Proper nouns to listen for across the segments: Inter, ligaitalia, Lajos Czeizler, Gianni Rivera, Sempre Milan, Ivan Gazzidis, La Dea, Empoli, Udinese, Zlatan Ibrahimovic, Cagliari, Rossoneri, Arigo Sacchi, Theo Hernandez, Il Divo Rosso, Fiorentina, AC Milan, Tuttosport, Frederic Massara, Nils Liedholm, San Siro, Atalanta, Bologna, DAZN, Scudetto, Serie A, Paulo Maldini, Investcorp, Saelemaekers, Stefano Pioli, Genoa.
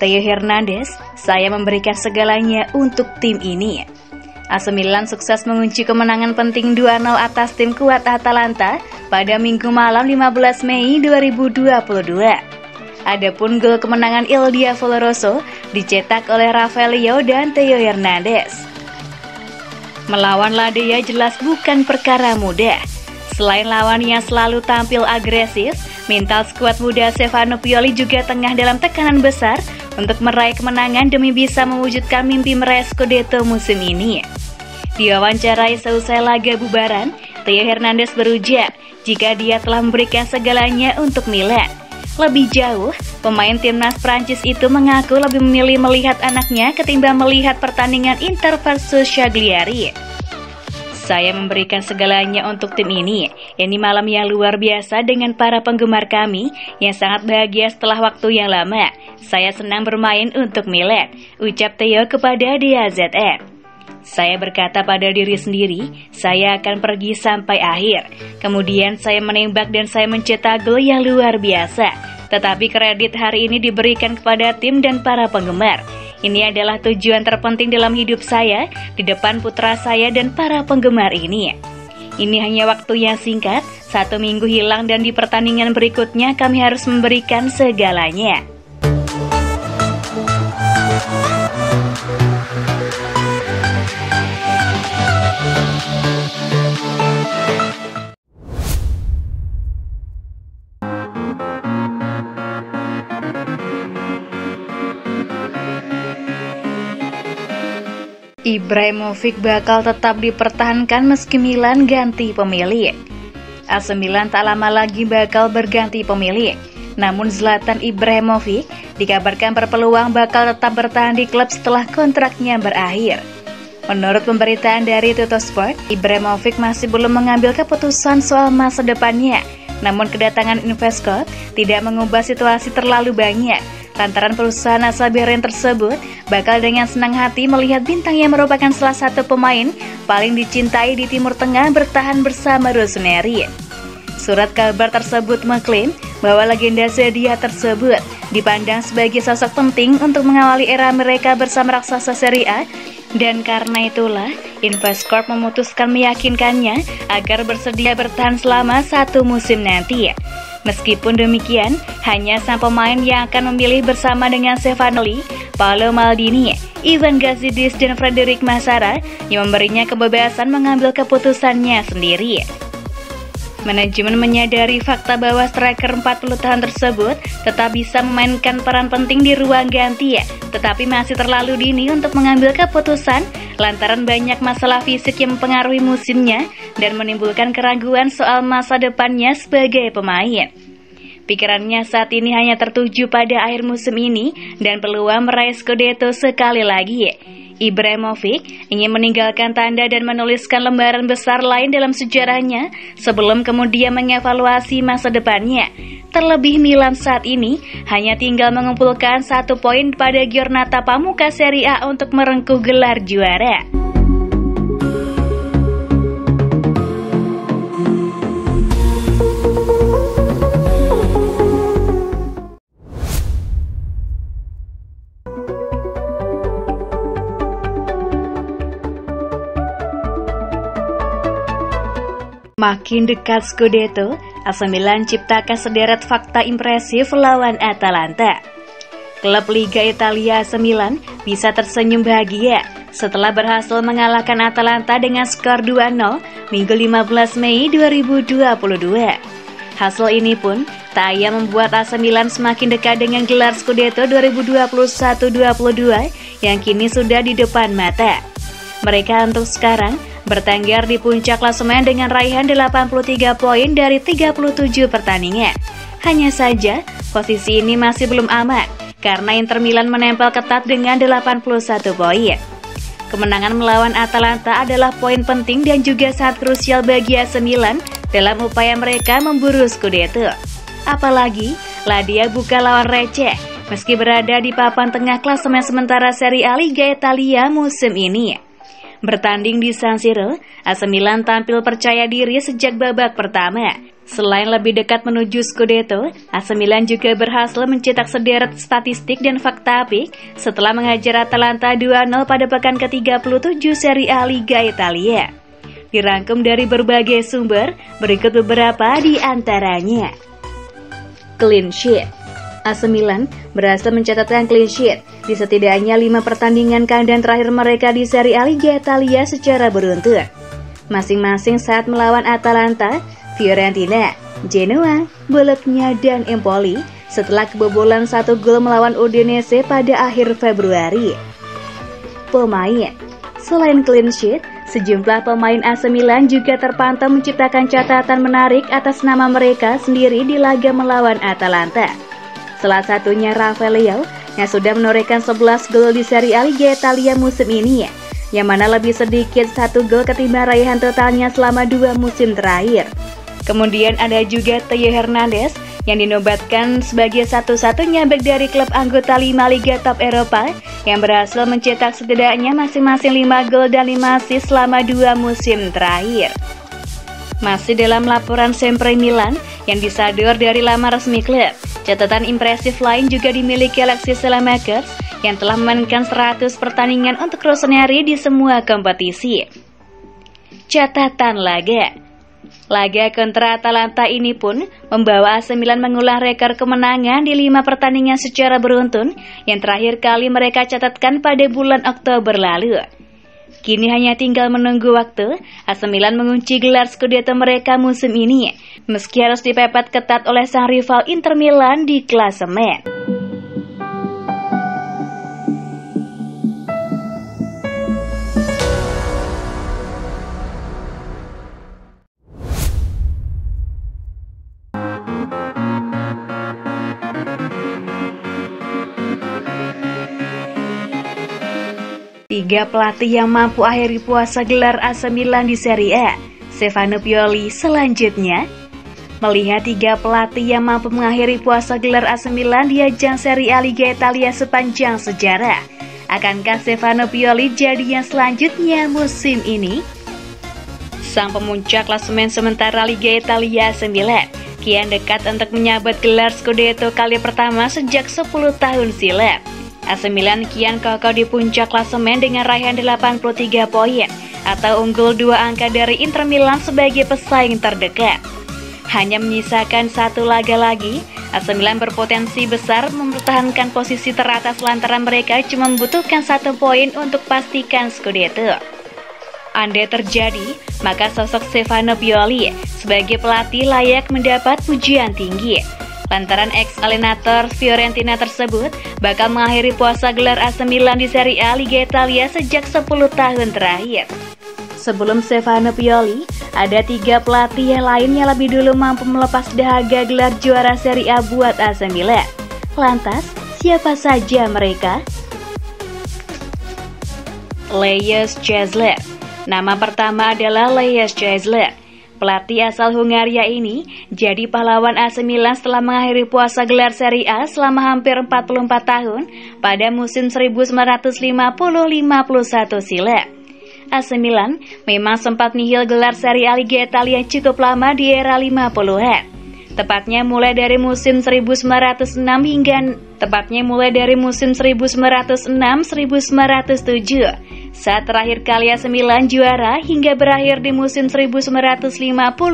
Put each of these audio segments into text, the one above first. Theo Hernandez, saya memberikan segalanya untuk tim ini. AC Milan sukses mengunci kemenangan penting 2-0 atas tim kuat Atalanta pada Minggu malam 15 Mei 2022. Adapun gol kemenangan Il Divo Rosso dicetak oleh Rafael Leao dan Theo Hernandez. Melawan La Dea jelas bukan perkara mudah. Selain lawannya selalu tampil agresif, mental skuad muda Stefano Pioli juga tengah dalam tekanan besar untuk meraih kemenangan demi bisa mewujudkan mimpi meraih Scudetto musim ini. Diwawancarai seusai laga bubaran, Theo Hernandez berujar jika dia telah memberikan segalanya untuk Milan. Lebih jauh, pemain timnas Prancis itu mengaku lebih memilih melihat anaknya ketimbang melihat pertandingan Inter versus Cagliari. Saya memberikan segalanya untuk tim ini malam yang luar biasa dengan para penggemar kami yang sangat bahagia setelah waktu yang lama. Saya senang bermain untuk Milan, ucap Theo kepada DAZN. Saya berkata pada diri sendiri, saya akan pergi sampai akhir. Kemudian saya menembak dan saya mencetak gol yang luar biasa. Tetapi kredit hari ini diberikan kepada tim dan para penggemar. Ini adalah tujuan terpenting dalam hidup saya, di depan putra saya dan para penggemar ini. Ini hanya waktu yang singkat, 1 minggu hilang dan di pertandingan berikutnya kami harus memberikan segalanya. Ibrahimovic bakal tetap dipertahankan meski Milan ganti pemilik. AC Milan tak lama lagi bakal berganti pemilik. Namun Zlatan Ibrahimovic dikabarkan berpeluang bakal tetap bertahan di klub setelah kontraknya berakhir. Menurut pemberitaan dari Tuttosport, Ibrahimovic masih belum mengambil keputusan soal masa depannya. Namun kedatangan Investcorp tidak mengubah situasi terlalu banyak. Lantaran perusahaan asal Belgia tersebut bakal dengan senang hati melihat bintang yang merupakan salah satu pemain paling dicintai di Timur Tengah bertahan bersama Rossoneri. Surat kabar tersebut mengklaim bahwa legenda Serie A tersebut dipandang sebagai sosok penting untuk mengawali era mereka bersama raksasa Serie A, dan karena itulah Investcorp memutuskan meyakinkannya agar bersedia bertahan selama 1 musim nanti. Meskipun demikian, hanya sang pemain yang akan memilih bersama dengan Stefano Pioli, Paulo Maldini, Ivan Gazzidis, dan Frederic Massara yang memberinya kebebasan mengambil keputusannya sendiri. Manajemen menyadari fakta bahwa striker 40 tahun tersebut tetap bisa memainkan peran penting di ruang ganti, tetapi masih terlalu dini untuk mengambil keputusan lantaran banyak masalah fisik yang mempengaruhi musimnya dan menimbulkan keraguan soal masa depannya sebagai pemain. Pikirannya saat ini hanya tertuju pada akhir musim ini dan peluang meraih Scudetto sekali lagi. Ibrahimovic ingin meninggalkan tanda dan menuliskan lembaran besar lain dalam sejarahnya sebelum kemudian mengevaluasi masa depannya. Terlebih Milan saat ini hanya tinggal mengumpulkan 1 poin pada Giornata Pamungkas Serie A untuk merengkuh gelar juara. Makin dekat Scudetto, AC Milan ciptakan sederet fakta impresif lawan Atalanta. Klub Liga Italia AC Milan bisa tersenyum bahagia setelah berhasil mengalahkan Atalanta dengan skor 2-0 Minggu 15 Mei 2022. Hasil ini pun tak ayam membuat AC Milan semakin dekat dengan gelar Scudetto 2021-22 yang kini sudah di depan mata. Mereka untuk sekarang bertengger di puncak klasemen dengan raihan 83 poin dari 37 pertandingan. Hanya saja, posisi ini masih belum aman karena Inter Milan menempel ketat dengan 81 poin. Kemenangan melawan Atalanta adalah poin penting dan juga sangat krusial bagi AC Milan dalam upaya mereka memburu Scudetto. Apalagi, La Dea bukan lawan receh meski berada di papan tengah klasemen sementara Serie A Liga Italia musim ini. Bertanding di San Siro, AC Milan tampil percaya diri sejak babak pertama. Selain lebih dekat menuju Scudetto, AC Milan juga berhasil mencetak sederet statistik dan fakta apik setelah menghajar Atalanta 2-0 pada pekan ke-37 Serie A Liga Italia. Dirangkum dari berbagai sumber, berikut beberapa di antaranya. Clean sheet. AC Milan berhasil mencatatkan clean sheet di setidaknya 5 pertandingan kandang terakhir mereka di Serie A Liga Italia secara beruntun, masing-masing saat melawan Atalanta, Fiorentina, Genoa, Bologna, dan Empoli setelah kebobolan 1 gol melawan Udinese pada akhir Februari. Pemain. Selain clean sheet, sejumlah pemain AC Milan juga terpantau menciptakan catatan menarik atas nama mereka sendiri di laga melawan Atalanta. Salah satunya Rafael Leao yang sudah menorehkan 11 gol di Serie A Liga Italia musim ini, yang mana lebih sedikit 1 gol ketimbang raihan totalnya selama 2 musim terakhir. Kemudian ada juga Theo Hernandez yang dinobatkan sebagai satu-satunya bek dari klub anggota 5 Liga Top Eropa yang berhasil mencetak setidaknya masing-masing 5 gol dan 5 assist selama 2 musim terakhir. Masih dalam laporan Sempre Milan yang disadur dari laman resmi klub, catatan impresif lain juga dimiliki Saelemaekers yang telah memainkan 100 pertandingan untuk Rossoneri di semua kompetisi. Catatan laga. Laga kontra Atalanta ini pun membawa AC Milan mengulang rekor kemenangan di 5 pertandingan secara beruntun yang terakhir kali mereka catatkan pada bulan Oktober lalu. Kini hanya tinggal menunggu waktu AC Milan mengunci gelar Scudetto mereka musim ini, meski harus dipepet ketat oleh sang rival Inter Milan di klasemen. Tiga pelatih yang mampu akhiri puasa gelar AC Milan di Serie A, Stefano Pioli selanjutnya. Melihat 3 pelatih yang mampu mengakhiri puasa gelar AC Milan di ajang Serie A Liga Italia sepanjang sejarah, akankah Stefano Pioli jadi yang selanjutnya musim ini? Sang pemuncak klasemen sementara Liga Italia 9 kian dekat untuk menyabet gelar Scudetto kali pertama sejak 10 tahun silam. AC Milan kian kokoh di puncak klasemen dengan raihan 83 poin atau unggul 2 angka dari Inter Milan sebagai pesaing terdekat. Hanya menyisakan 1 laga lagi, AC Milan berpotensi besar mempertahankan posisi teratas lantaran mereka cuma membutuhkan 1 poin untuk pastikan Scudetto. Andai terjadi, maka sosok Stefano Pioli sebagai pelatih layak mendapat pujian tinggi, lantaran ex-alienator Fiorentina tersebut bakal mengakhiri puasa gelar AC Milan di Serie A Liga Italia sejak 10 tahun terakhir. Sebelum Stefano Pioli, ada 3 pelatih yang lainnya lebih dulu mampu melepas dahaga gelar juara Serie A buat AC Milan. Lantas, siapa saja mereka? Lajos Czeizler. Nama pertama adalah Lajos Czeizler. Pelatih asal Hungaria ini jadi pahlawan AC Milan setelah mengakhiri puasa gelar Serie A selama hampir 44 tahun pada musim 1950-51 silam. AC Milan memang sempat nihil gelar Serie A Liga Italia cukup lama di era 50-an. Tepatnya mulai dari musim 1906-1907 saat terakhir kali AC Milan juara hingga berakhir di musim 1950-51.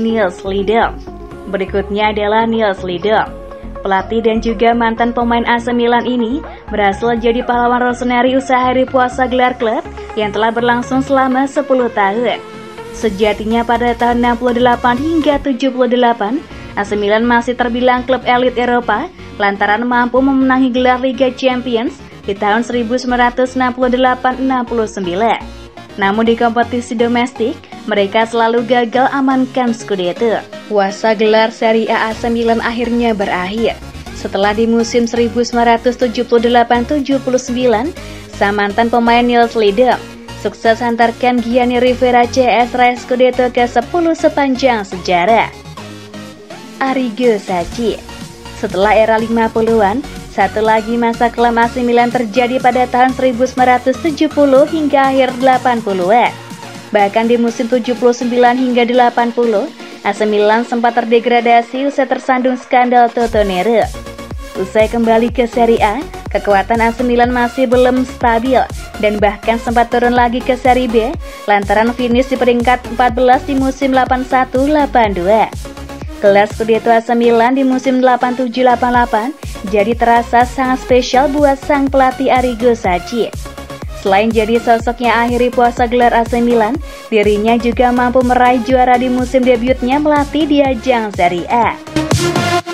Nils Liedholm. Berikutnya adalah Nils Liedholm. Pelatih dan juga mantan pemain AC Milan ini berhasil jadi pahlawan Rossoneri usaha hari puasa gelar klub yang telah berlangsung selama 10 tahun. Sejatinya pada tahun 68 hingga 78, AC Milan masih terbilang klub elit Eropa lantaran mampu memenangi gelar Liga Champions di tahun 1968-69. Namun di kompetisi domestik, mereka selalu gagal amankan Scudetto. Puasa gelar Serie A AC Milan akhirnya berakhir setelah di musim 1978-79 sang mantan pemain Nils Liedholm sukses hantarkan Gianni Rivera CS raih Scudetto ke-10 sepanjang sejarah. Arigo Sacchi. Setelah era 50-an, satu lagi masa kelam AC Milan terjadi pada tahun 1970 hingga akhir 80-an. Bahkan di musim 79 hingga 80, AC Milan sempat terdegradasi usai tersandung skandal Rossoneri. Usai kembali ke Serie A, kekuatan AC Milan masih belum stabil dan bahkan sempat turun lagi ke Serie B lantaran finish di peringkat 14 di musim 81-82. Gelar Scudetto AC Milan di musim 87-88 jadi terasa sangat spesial buat sang pelatih Arigo Sacchi. Selain jadi sosok yang akhiri puasa gelar AC Milan, dirinya juga mampu meraih juara di musim debutnya melatih di ajang Serie A.